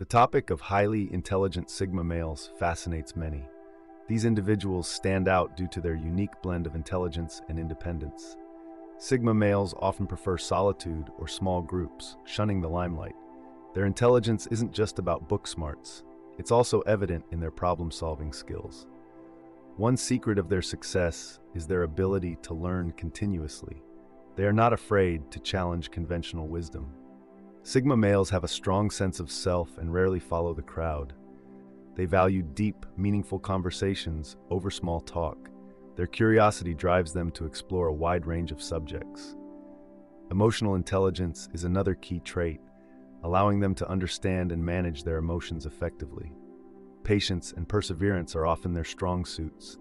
The topic of highly intelligent sigma males fascinates many. These individuals stand out due to their unique blend of intelligence and independence. Sigma males often prefer solitude or small groups, shunning the limelight. Their intelligence isn't just about book smarts. It's also evident in their problem-solving skills. One secret of their success is their ability to learn continuously. They are not afraid to challenge conventional wisdom. Sigma males have a strong sense of self and rarely follow the crowd. They value deep, meaningful conversations over small talk. Their curiosity drives them to explore a wide range of subjects. Emotional intelligence is another key trait, allowing them to understand and manage their emotions effectively. Patience and perseverance are often their strong suits.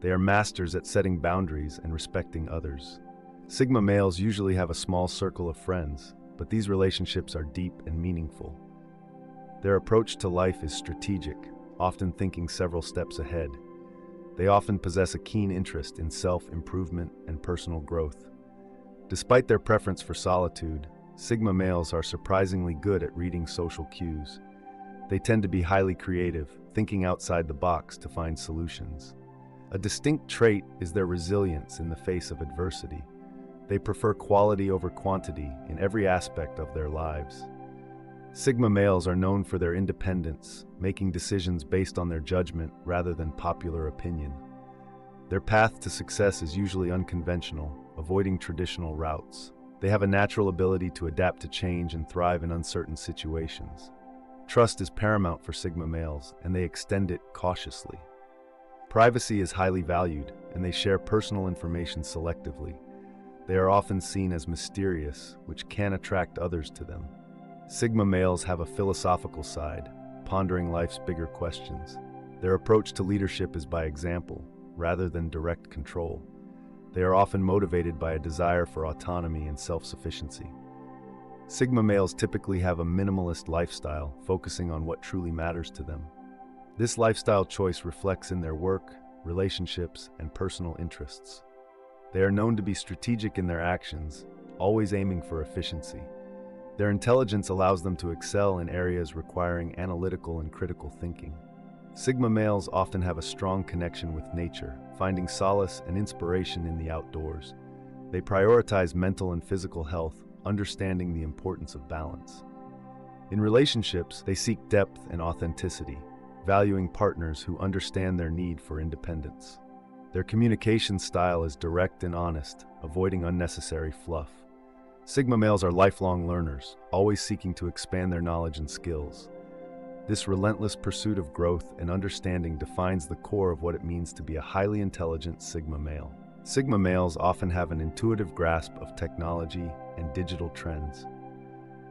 They are masters at setting boundaries and respecting others. Sigma males usually have a small circle of friends, but these relationships are deep and meaningful. Their approach to life is strategic, often thinking several steps ahead. They often possess a keen interest in self-improvement and personal growth. Despite their preference for solitude, sigma males are surprisingly good at reading social cues. They tend to be highly creative, thinking outside the box to find solutions. A distinct trait is their resilience in the face of adversity. They prefer quality over quantity in every aspect of their lives. Sigma males are known for their independence, making decisions based on their judgment rather than popular opinion. Their path to success is usually unconventional, avoiding traditional routes. They have a natural ability to adapt to change and thrive in uncertain situations. Trust is paramount for sigma males, and they extend it cautiously. Privacy is highly valued, and they share personal information selectively. They are often seen as mysterious, which can attract others to them. Sigma males have a philosophical side, pondering life's bigger questions. Their approach to leadership is by example, rather than direct control. They are often motivated by a desire for autonomy and self-sufficiency. Sigma males typically have a minimalist lifestyle, focusing on what truly matters to them. This lifestyle choice reflects in their work, relationships, and personal interests. They are known to be strategic in their actions, always aiming for efficiency. Their intelligence allows them to excel in areas requiring analytical and critical thinking. Sigma males often have a strong connection with nature, finding solace and inspiration in the outdoors. They prioritize mental and physical health, understanding the importance of balance. In relationships, they seek depth and authenticity, valuing partners who understand their need for independence. Their communication style is direct and honest, avoiding unnecessary fluff. Sigma males are lifelong learners, always seeking to expand their knowledge and skills. This relentless pursuit of growth and understanding defines the core of what it means to be a highly intelligent sigma male. Sigma males often have an intuitive grasp of technology and digital trends.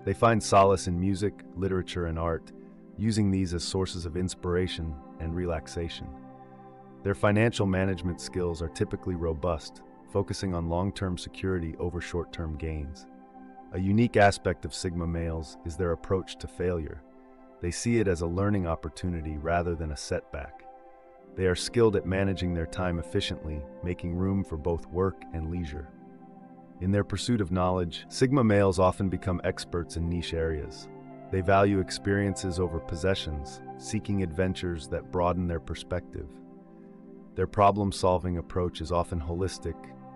They find solace in music, literature, and art, using these as sources of inspiration and relaxation. Their financial management skills are typically robust, focusing on long-term security over short-term gains. A unique aspect of sigma males is their approach to failure. They see it as a learning opportunity rather than a setback. They are skilled at managing their time efficiently, making room for both work and leisure. In their pursuit of knowledge, sigma males often become experts in niche areas. They value experiences over possessions, seeking adventures that broaden their perspective. Their problem-solving approach is often holistic,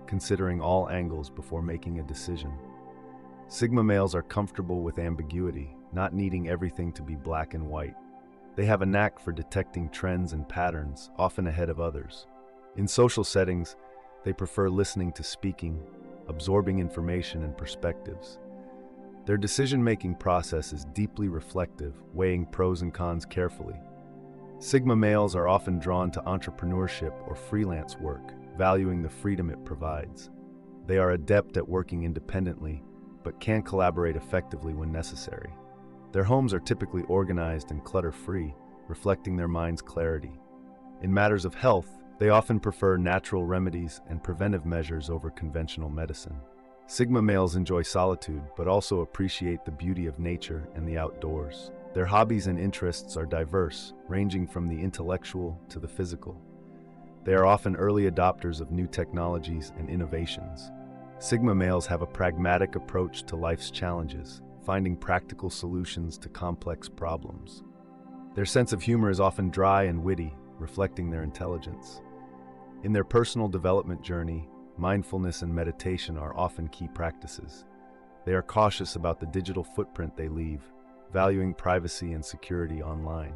considering all angles before making a decision. Sigma males are comfortable with ambiguity, not needing everything to be black and white. They have a knack for detecting trends and patterns, often ahead of others. In social settings, they prefer listening to speaking, absorbing information and perspectives. Their decision-making process is deeply reflective, weighing pros and cons carefully. Sigma males are often drawn to entrepreneurship or freelance work, valuing the freedom it provides. They are adept at working independently, but can collaborate effectively when necessary. Their homes are typically organized and clutter-free, reflecting their mind's clarity. In matters of health, they often prefer natural remedies and preventive measures over conventional medicine. Sigma males enjoy solitude, but also appreciate the beauty of nature and the outdoors. Their hobbies and interests are diverse, ranging from the intellectual to the physical. They are often early adopters of new technologies and innovations. Sigma males have a pragmatic approach to life's challenges, finding practical solutions to complex problems. Their sense of humor is often dry and witty, reflecting their intelligence. In their personal development journey, mindfulness and meditation are often key practices. They are cautious about the digital footprint they leave, valuing privacy and security online.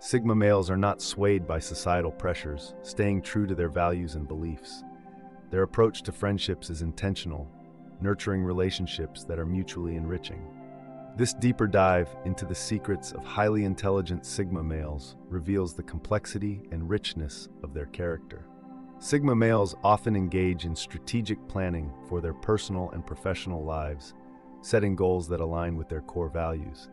Sigma males are not swayed by societal pressures, staying true to their values and beliefs. Their approach to friendships is intentional, nurturing relationships that are mutually enriching. This deeper dive into the secrets of highly intelligent Sigma males reveals the complexity and richness of their character. Sigma males often engage in strategic planning for their personal and professional lives, setting goals that align with their core values.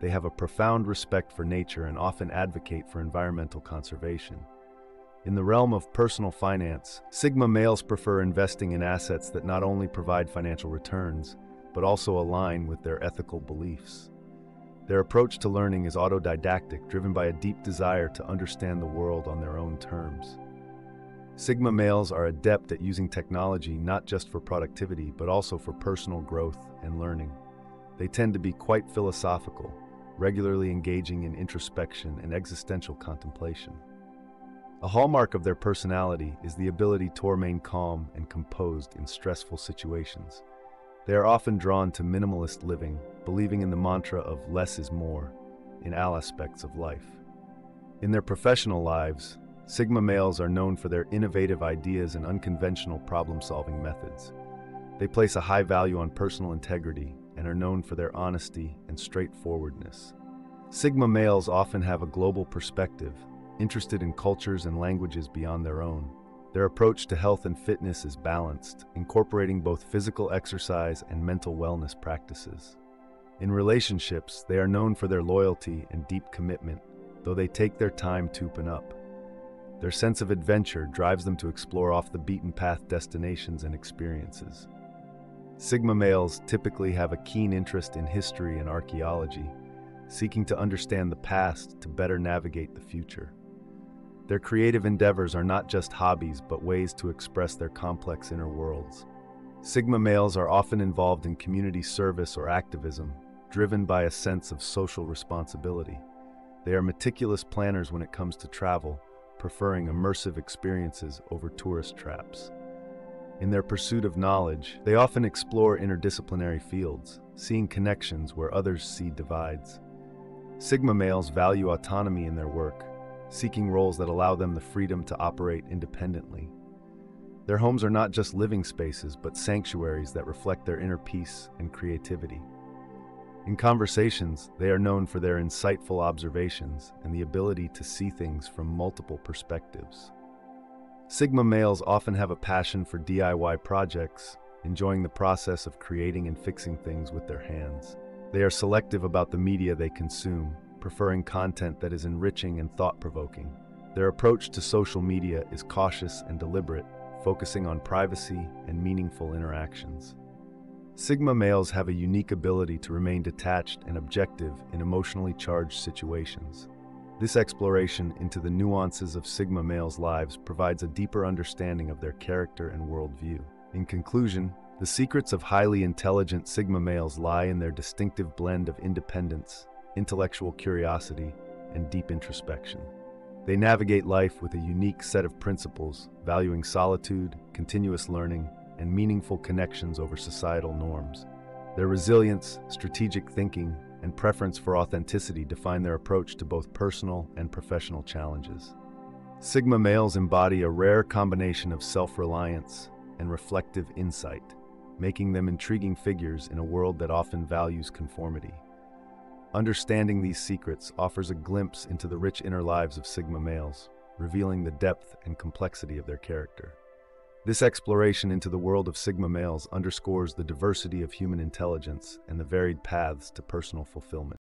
They have a profound respect for nature and often advocate for environmental conservation. In the realm of personal finance, Sigma males prefer investing in assets that not only provide financial returns, but also align with their ethical beliefs. Their approach to learning is autodidactic, driven by a deep desire to understand the world on their own terms. Sigma males are adept at using technology not just for productivity, but also for personal growth and learning. They tend to be quite philosophical, regularly engaging in introspection and existential contemplation. A hallmark of their personality is the ability to remain calm and composed in stressful situations. They are often drawn to minimalist living, believing in the mantra of less is more in all aspects of life. In their professional lives, Sigma males are known for their innovative ideas and unconventional problem-solving methods. They place a high value on personal integrity and are known for their honesty and straightforwardness. Sigma males often have a global perspective, interested in cultures and languages beyond their own. Their approach to health and fitness is balanced, incorporating both physical exercise and mental wellness practices. In relationships, they are known for their loyalty and deep commitment, though they take their time to open up. Their sense of adventure drives them to explore off-the-beaten-path destinations and experiences. Sigma males typically have a keen interest in history and archaeology, seeking to understand the past to better navigate the future. Their creative endeavors are not just hobbies, but ways to express their complex inner worlds. Sigma males are often involved in community service or activism, driven by a sense of social responsibility. They are meticulous planners when it comes to travel, preferring immersive experiences over tourist traps. In their pursuit of knowledge, they often explore interdisciplinary fields, seeing connections where others see divides. Sigma males value autonomy in their work, seeking roles that allow them the freedom to operate independently. Their homes are not just living spaces, but sanctuaries that reflect their inner peace and creativity. In conversations, they are known for their insightful observations and the ability to see things from multiple perspectives. Sigma males often have a passion for DIY projects, enjoying the process of creating and fixing things with their hands. They are selective about the media they consume, preferring content that is enriching and thought-provoking. Their approach to social media is cautious and deliberate, focusing on privacy and meaningful interactions. Sigma males have a unique ability to remain detached and objective in emotionally charged situations. This exploration into the nuances of Sigma males' lives provides a deeper understanding of their character and worldview. In conclusion, the secrets of highly intelligent Sigma males lie in their distinctive blend of independence, intellectual curiosity, and deep introspection. They navigate life with a unique set of principles, valuing solitude, continuous learning, and meaningful connections over societal norms. Their resilience, strategic thinking, and preference for authenticity define their approach to both personal and professional challenges. Sigma males embody a rare combination of self-reliance and reflective insight, making them intriguing figures in a world that often values conformity. Understanding these secrets offers a glimpse into the rich inner lives of Sigma males, revealing the depth and complexity of their character. This exploration into the world of Sigma males underscores the diversity of human intelligence and the varied paths to personal fulfillment.